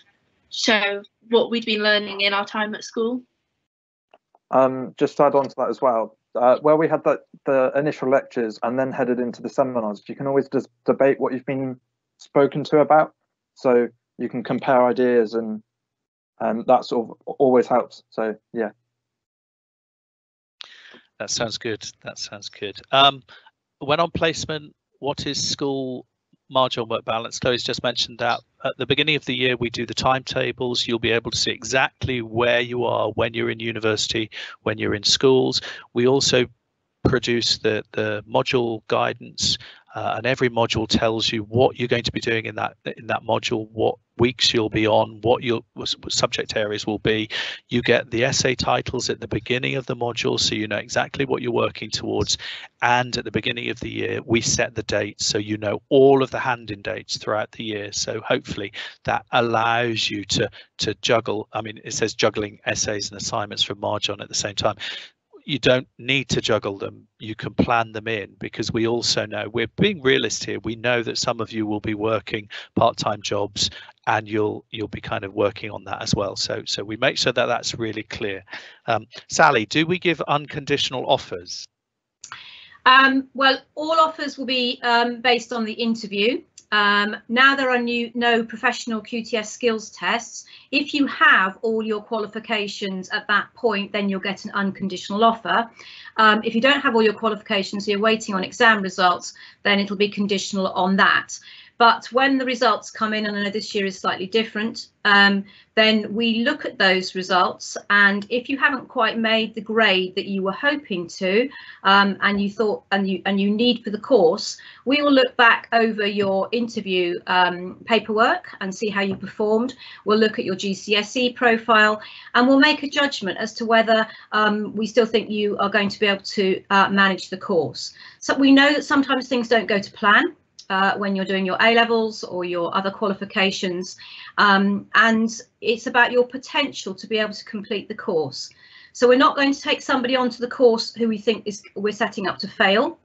show what we'd been learning in our time at school. Um, just to add on to that as well. Uh, where we had the, the initial lectures and then headed into the seminars, you can always just debate what you've been spoken to about. So you can compare ideas, and and that sort of always helps. So, yeah. That sounds good. That sounds good. Um, when on placement, what is school marginal work balance? Chloe's just mentioned that. At the beginning of the year, we do the timetables. You'll be able to see exactly where you are when you're in university, when you're in schools. We also produce the, the module guidance, uh, and every module tells you what you're going to be doing in that in that module, what weeks you'll be on, what your subject areas will be. You get the essay titles at the beginning of the module, so you know exactly what you're working towards. And at the beginning of the year, we set the dates, so you know all of the hand-in dates throughout the year. So hopefully that allows you to to juggle. I mean, it says juggling essays and assignments from Marjon at the same time. You don't need to juggle them. You can plan them in, because we also know, we're being realist here, we know that some of you will be working part-time jobs, and you'll you'll be kind of working on that as well. So so we make sure that that's really clear. Um, Sally, do we give unconditional offers? Um, well, all offers will be um, based on the interview. Um, now there are new, no professional Q T S skills tests. If you have all your qualifications at that point, then you'll get an unconditional offer. Um, if you don't have all your qualifications, you're waiting on exam results, then it'll be conditional on that. But when the results come in, and I know this year is slightly different, um, then we look at those results. And if you haven't quite made the grade that you were hoping to, um, and you thought and you and you need for the course, we will look back over your interview um, paperwork and see how you performed. We'll look at your G C S E profile, and we'll make a judgment as to whether um, we still think you are going to be able to uh, manage the course. So we know that sometimes things don't go to plan uh, when you're doing your A levels or your other qualifications, um, and it's about your potential to be able to complete the course. So we're not going to take somebody onto the course who we think is we're setting up to fail.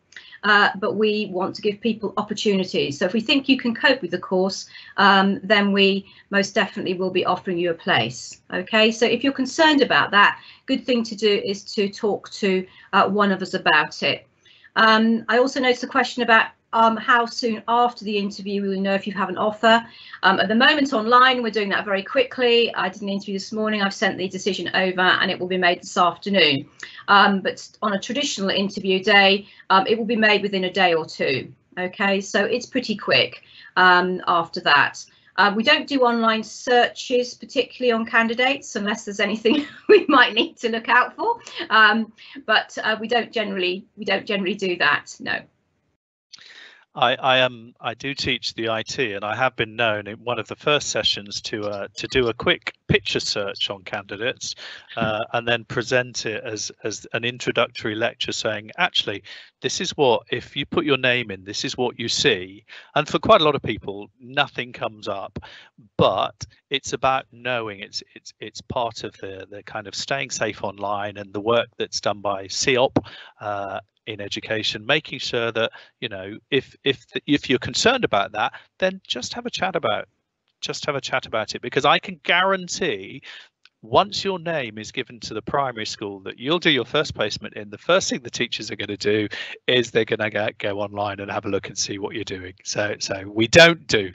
Uh, but we want to give people opportunities. So if we think you can cope with the course, um, then we most definitely will be offering you a place. OK, so if you're concerned about that, good thing to do is to talk to uh, one of us about it. Um, I also noticed a question about um, how soon after the interview we will know if you have an offer. Um, at the moment online, we're doing that very quickly. I did an interview this morning. I've sent the decision over, and it will be made this afternoon. Um, but on a traditional interview day, um, it will be made within a day or two. OK, so it's pretty quick um, after that. Uh, we don't do online searches, particularly on candidates, unless there's anything we might need to look out for. Um, but uh, we don't generally we don't generally do that. No. I, I am. I do teach the I T, and I have been known in one of the first sessions to uh, to do a quick picture search on candidates, uh, and then present it as as an introductory lecture, saying, actually, this is what, if you put your name in, this is what you see. And for quite a lot of people, nothing comes up, but it's about knowing. It's it's it's part of the the kind of staying safe online and the work that's done by C O P. Uh, in education, making sure that, you know, if if if you're concerned about that, then just have a chat about just have a chat about it, because I can guarantee once your name is given to the primary school that you'll do your first placement in, the first thing the teachers are going to do is they're going to go, go online and have a look and see what you're doing. So so we don't do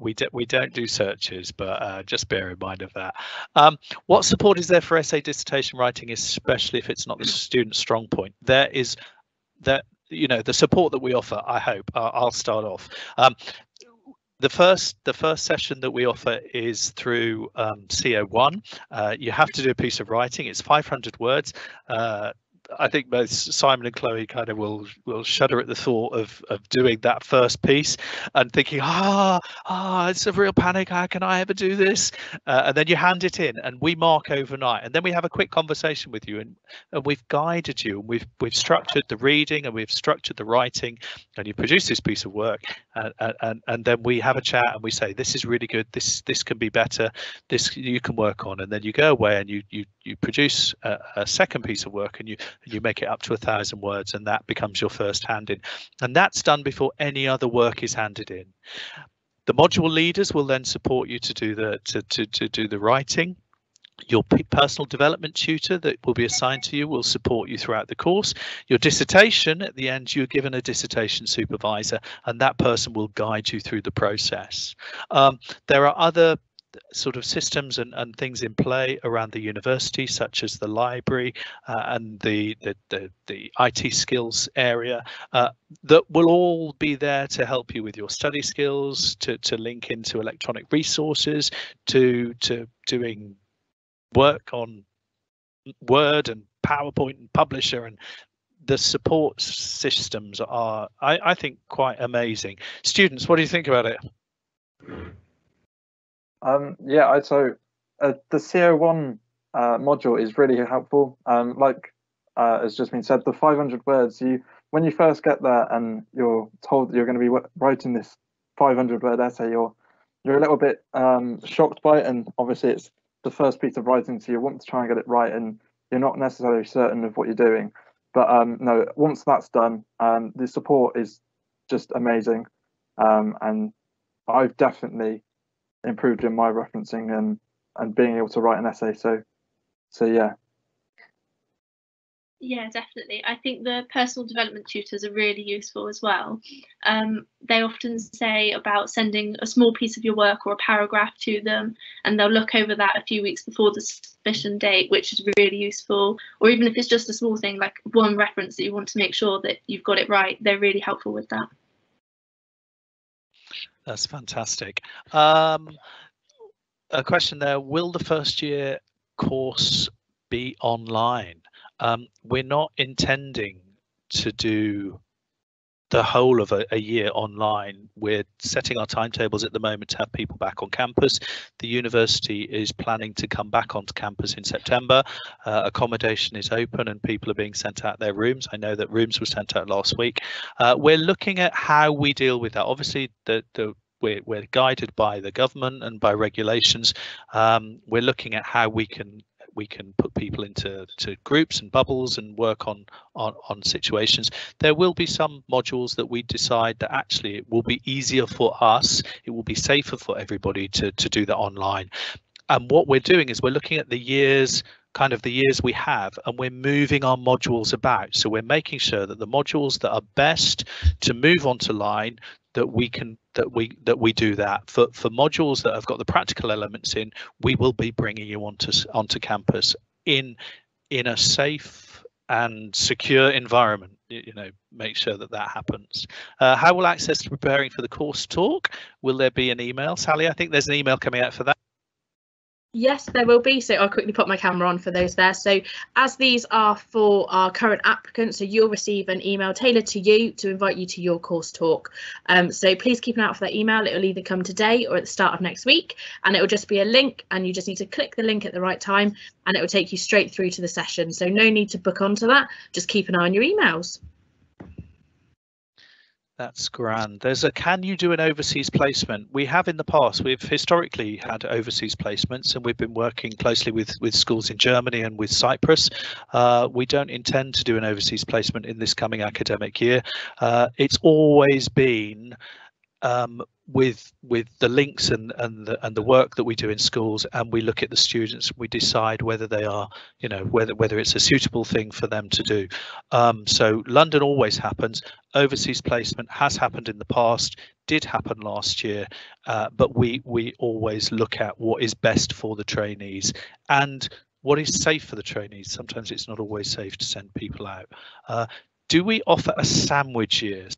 we do, we don't do searches, but uh, just bear in mind of that. Um, what support is there for essay dissertation writing, especially if it's not the student's strong point? There is that, you know, the support that we offer. I hope uh, I'll start off. Um, The first the first session that we offer is through um, C O one. Uh, you have to do a piece of writing. It's five hundred words. Uh, I think both Simon and Chloe kind of will will shudder at the thought of of doing that first piece and thinking, ah, ah, it's a real panic. How can I ever do this? Uh, and then you hand it in, and we mark overnight, and then we have a quick conversation with you, and and we've guided you, and we've we've structured the reading, and we've structured the writing, and you produce this piece of work, and and and then we have a chat, and we say, this is really good. This this can be better. This you can work on, and then you go away and you you you produce a, a second piece of work, and you. You make it up to a thousand words, and that becomes your first hand in, and that's done before any other work is handed in. The module leaders will then support you to do the to to, to do the writing. Your personal development tutor that will be assigned to you will support you throughout the course. Your dissertation at the end, you're given a dissertation supervisor, and that person will guide you through the process. Um, there are other sort of systems and, and things in play around the university, such as the library uh, and the, the the the I T skills area, uh, that will all be there to help you with your study skills, to to link into electronic resources, to to doing work on Word and PowerPoint and Publisher, and the support systems are, I, I think, quite amazing. Students, what do you think about it? Um, yeah, I, so uh, the C O one uh, module is really helpful. Um, like uh, has just been said, the five hundred words, you when you first get there and you're told that you're going to be writing this five hundred word essay, you're you're a little bit um, shocked by it, and obviously it's the first piece of writing, so you want to try and get it right, and you're not necessarily certain of what you're doing. But um, no, once that's done, um, the support is just amazing, um, and I've definitely improved in my referencing and and being able to write an essay, so so yeah yeah definitely. I think the personal development tutors are really useful as well. Um they often say about sending a small piece of your work or a paragraph to them, and they'll look over that a few weeks before the submission date, which is really useful. Or even if it's just a small thing like one reference that you want to make sure that you've got it right, they're really helpful with that. That's fantastic. Um, a question there, will the first year course be online? Um, we're not intending to do the whole of a, a year online. We're setting our timetables at the moment to have people back on campus. The university is planning to come back onto campus in September. Uh, accommodation is open and people are being sent out their rooms. I know that rooms were sent out last week. Uh, we're looking at how we deal with that. Obviously, the, the We're, we're guided by the government and by regulations. Um, we're looking at how we can we can put people into to groups and bubbles and work on, on on situations. There will be some modules that we decide that actually it will be easier for us. It will be safer for everybody to to do that online. And what we're doing is we're looking at the years, kind of the years we have, and we're moving our modules about. So we're making sure that the modules that are best to move onto line, that we can that we that we do that. For for modules that have got the practical elements in, we will be bringing you onto onto campus in in a safe and secure environment. You know, make sure that that happens. Uh, how will access to preparing for the course talk? Will there be an email, Sally? I think there's an email coming out for that. Yes, there will be. So I'll quickly put my camera on for those there. So as these are for our current applicants, so you'll receive an email tailored to you to invite you to your course talk. Um, so please keep an eye out for that email. It will either come today or at the start of next week, and it will just be a link, and you just need to click the link at the right time and it will take you straight through to the session. So no need to book onto that. Just keep an eye on your emails. That's grand. There's a, can you do an overseas placement? We have in the past, we've historically had overseas placements, and we've been working closely with, with schools in Germany and with Cyprus. Uh, we don't intend to do an overseas placement in this coming academic year. Uh, it's always been um, with with the links and and the, and the work that we do in schools, and we look at the students. We decide whether they are, you know, whether whether it's a suitable thing for them to do. Um, so London always happens. Overseas placement has happened in the past. Did happen last year, uh, but we we always look at what is best for the trainees and what is safe for the trainees. Sometimes it's not always safe to send people out. Uh, do we offer a sandwich year?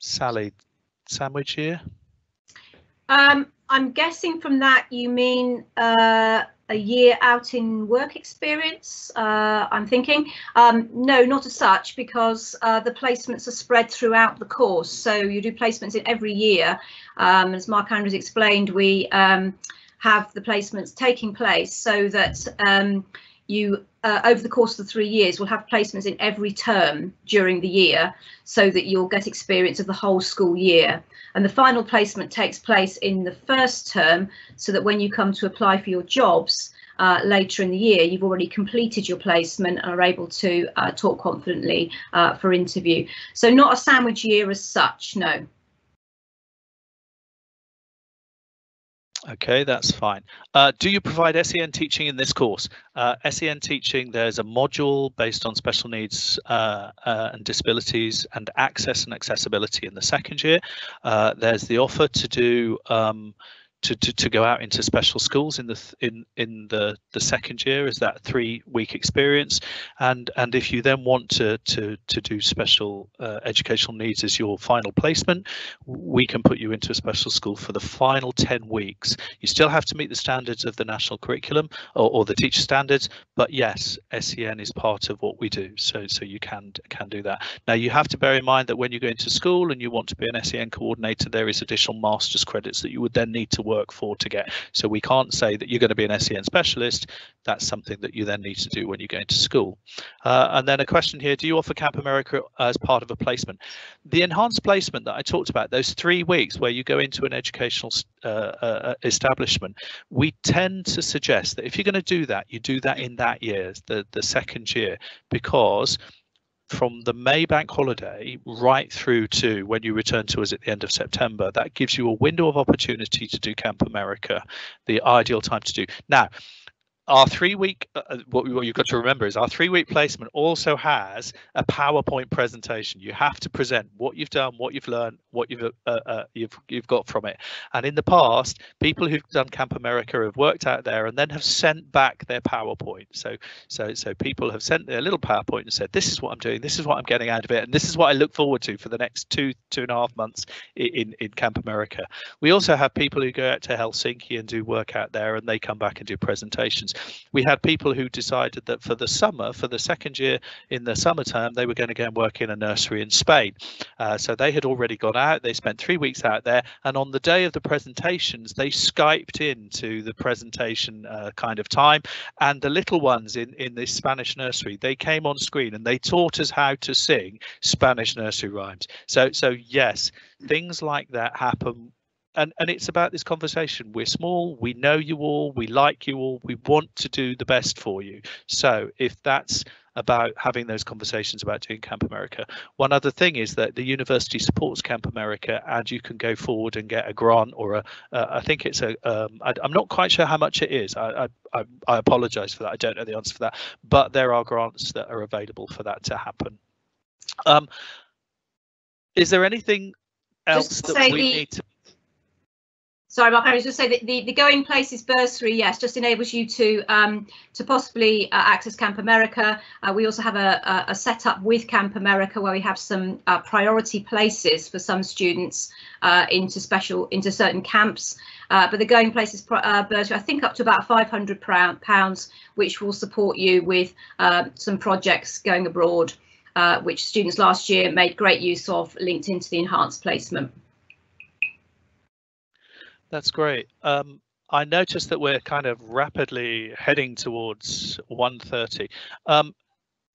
Sally, sandwich year? Um, I'm guessing from that you mean uh, a year out in work experience, uh, I'm thinking. Um, no, not as such, because uh, the placements are spread throughout the course. So you do placements in every year. Um, as Mark Andrews explained, we um, have the placements taking place so that um, you, uh, over the course of the three years, will have placements in every term during the year so that you'll get experience of the whole school year. And the final placement takes place in the first term so that when you come to apply for your jobs uh, later in the year, you've already completed your placement and are able to uh, talk confidently uh, for interview. So not a sandwich year as such, no. OK, that's fine. Uh, do you provide S E N teaching in this course? Uh, S E N teaching, there's a module based on special needs uh, uh, and disabilities and access and accessibility in the second year. Uh, there's the offer to do um, to, to, to go out into special schools in the th in, in the, the second year is that three week experience. And and if you then want to to, to do special uh, educational needs as your final placement, we can put you into a special school for the final ten weeks. You still have to meet the standards of the national curriculum or, or the teacher standards, but yes, S E N is part of what we do, so so you can can do that. Now you have to bear in mind that when you go into school and you want to be an S E N coordinator, there is additional master's credits that you would then need to work for to get. So we can't say that you're going to be an S E N specialist. That's something that you then need to do when you go into school. Uh, and then a question here, do you offer Camp America as part of a placement? The enhanced placement that I talked about, those three weeks where you go into an educational uh, uh, establishment, we tend to suggest that if you're going to do that, you do that in that year, the, the second year, because from the May bank holiday right through to when you return to us at the end of September, that gives you a window of opportunity to do Camp America, the ideal time to do. Now, our three week, uh, what, what you've got to remember is our three week placement also has a PowerPoint presentation. You have to present what you've done, what you've learned, what you've, uh, uh, you've, you've got from it. And in the past, people who've done Camp America have worked out there and then have sent back their PowerPoint. So, so, so people have sent their little PowerPoint and said, this is what I'm doing, this is what I'm getting out of it, and this is what I look forward to for the next two, two and a half months in, in Camp America. We also have people who go out to Helsinki and do work out there and they come back and do presentations. We had people who decided that for the summer, for the second year in the summer term, they were going to go and work in a nursery in Spain. Uh, so they had already gone out. They spent three weeks out there. And on the day of the presentations, they Skyped into the presentation uh, kind of time. And the little ones in, in this Spanish nursery, they came on screen and they taught us how to sing Spanish nursery rhymes. So, so yes, things like that happen. And, and it's about this conversation. We're small, we know you all, we like you all, we want to do the best for you. So if that's about having those conversations about doing Camp America. One other thing is that the university supports Camp America and you can go forward and get a grant or a, uh, I think it's a, um, I, I'm not quite sure how much it is. I, I, I apologise for that, I don't know the answer for that, but there are grants that are available for that to happen. Um, is there anything else that we need to... Sorry, Mark, I was just saying that the, the Going Places bursary, yes, just enables you to um, to possibly uh, access Camp America. Uh, we also have a, a, a setup with Camp America where we have some uh, priority places for some students uh, into special into certain camps. Uh, but the Going Places uh, bursary, I think up to about five hundred pounds, which will support you with uh, some projects going abroad, uh, which students last year made great use of, linked into the enhanced placement. That's great. Um, I noticed that we're kind of rapidly heading towards one thirty. Um,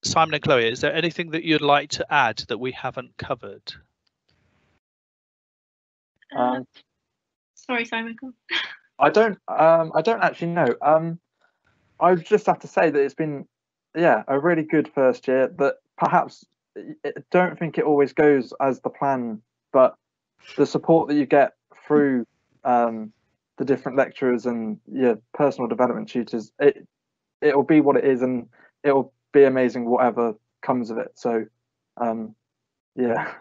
Simon and Chloe, is there anything that you'd like to add that we haven't covered? Um, Sorry, Simon. I don't. Um, I don't actually know. Um, I just have to say that it's been, yeah, a really good first year. That perhaps I don't think it always goes as the plan, but the support that you get through um, the different lecturers and your personal development tutors, it it'll be what it is, and it'll be amazing whatever comes of it. So, um, yeah.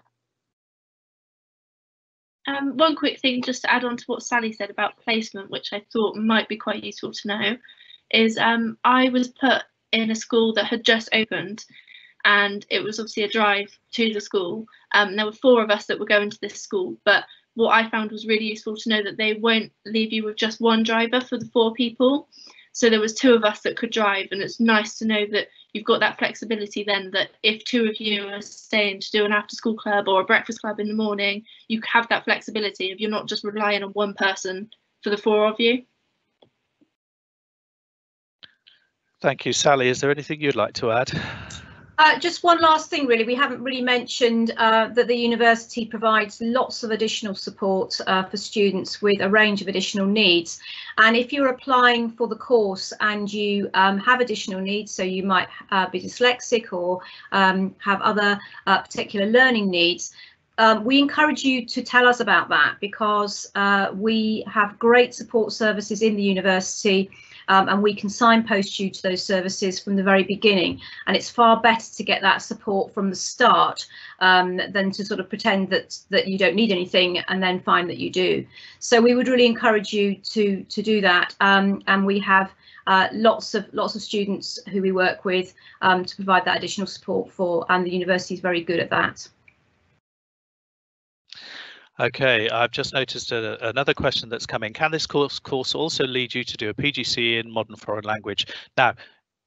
Um, one quick thing just to add on to what Sally said about placement, which I thought might be quite useful to know, is um, I was put in a school that had just opened, and it was obviously a drive to the school. Um, there were four of us that were going to this school, but what I found was really useful to know that they won't leave you with just one driver for the four people. So there was two of us that could drive, and it's nice to know that you've got that flexibility then, that if two of you are staying to do an after school club or a breakfast club in the morning, you have that flexibility if you're not just relying on one person for the four of you. Thank you, Sally. Is there anything you'd like to add? Uh, just one last thing, really. We haven't really mentioned uh, that the university provides lots of additional support uh, for students with a range of additional needs. And if you're applying for the course and you um, have additional needs, so you might uh, be dyslexic or um, have other uh, particular learning needs, Um, we encourage you to tell us about that, because uh, we have great support services in the university, um, and we can signpost you to those services from the very beginning. And it's far better to get that support from the start um, than to sort of pretend that that you don't need anything and then find that you do. So we would really encourage you to to do that. Um, and we have uh, lots of lots of students who we work with um, to provide that additional support for, and the university is very good at that. Okay, I've just noticed a, another question that's coming. Can this course course also lead you to do a P G C E in modern foreign language? Now,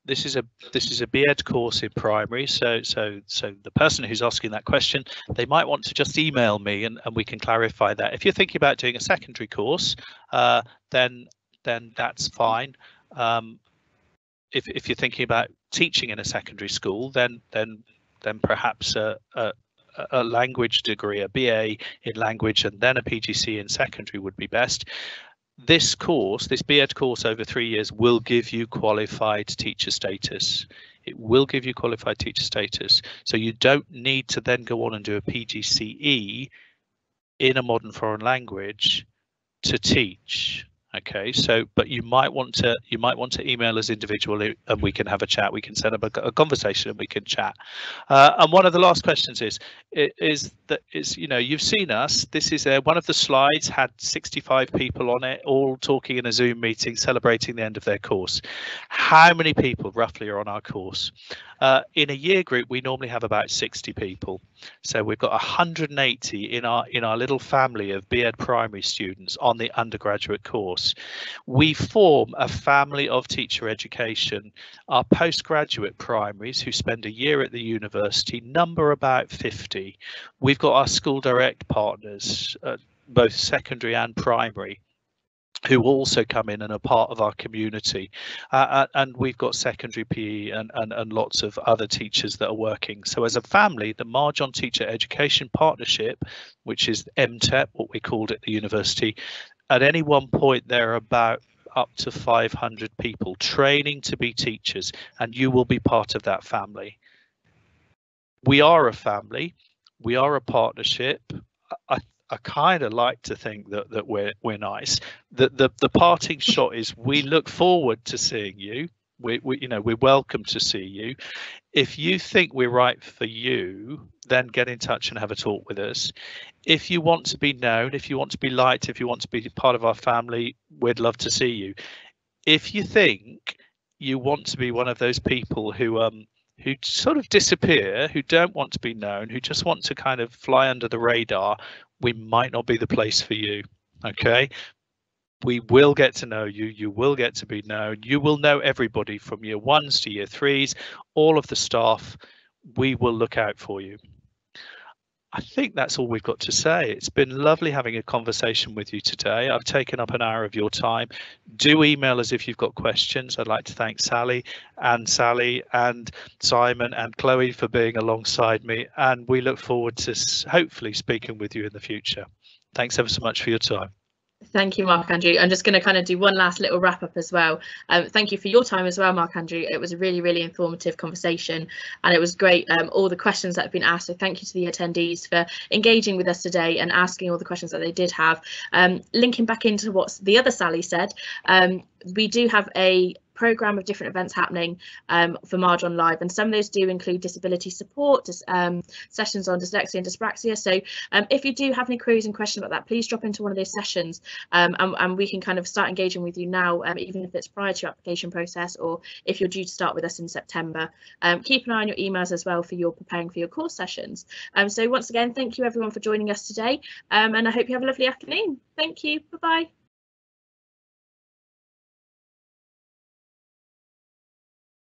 this is a this is a B Ed course in primary, so so so the person who's asking that question, they might want to just email me, and, and we can clarify that. If you're thinking about doing a secondary course, uh, then then that's fine. Um, if if you're thinking about teaching in a secondary school, then then then perhaps a. a a language degree, a B A in language, and then a P G C E in secondary would be best. This course, this B Ed course over three years will give you qualified teacher status. It will give you qualified teacher status. So you don't need to then go on and do a P G C E in a modern foreign language to teach. OK, so but you might want to you might want to email us individually, and we can have a chat. We can set up a, a conversation, and we can chat. Uh, and one of the last questions is is that is, you know, you've seen us. This is a, one of the slides had sixty-five people on it, all talking in a Zoom meeting, celebrating the end of their course. How many people roughly are on our course? Uh, in a year group, we normally have about sixty people. So we've got one hundred and eighty in our in our little family of B Ed primary students on the undergraduate course. We form a family of teacher education. Our postgraduate primaries who spend a year at the university number about fifty. We've got our school direct partners, uh, both secondary and primary, who also come in and are part of our community, uh, and we've got secondary P E and, and, and lots of other teachers that are working. So as a family, the Marjon Teacher Education Partnership, which is M T E P, what we called at the university, at any one point there are about up to five hundred people training to be teachers, and you will be part of that family. We are a family, we are a partnership. I I kind of like to think that that we're we're nice. The, the the parting shot is we look forward to seeing you. We, we you know we're welcome to see you. If you think we're right for you, then get in touch and have a talk with us. If you want to be known, if you want to be liked, if you want to be part of our family, we'd love to see you. If you think you want to be one of those people who um who sort of disappear, who don't want to be known, who just want to kind of fly under the radar, we might not be the place for you. OK, we will get to know you. You will get to be known. You will know everybody from year ones to year threes, all of the staff. We will look out for you. I think that's all we've got to say. It's been lovely having a conversation with you today. I've taken up an hour of your time. Do email us if you've got questions. I'd like to thank Sally and Sally and Simon and Chloe for being alongside me, and we look forward to hopefully speaking with you in the future. Thanks ever so much for your time. Thank you, Mark Andrew. I'm just going to kind of do one last little wrap up as well. Um, thank you for your time as well, Mark Andrew. It was a really, really informative conversation, and it was great. Um, all the questions that have been asked. So thank you to the attendees for engaging with us today and asking all the questions that they did have. Um, linking back into what the other Sally said, um, we do have a programme of different events happening um, for Marjon Live, and some of those do include disability support, um, sessions on dyslexia and dyspraxia. So um, if you do have any queries and questions about that, please drop into one of those sessions, um, and, and we can kind of start engaging with you now, um, even if it's prior to your application process or if you're due to start with us in September. Um, keep an eye on your emails as well for your preparing for your course sessions. Um, so once again, thank you everyone for joining us today, um, and I hope you have a lovely afternoon. Thank you. Bye bye.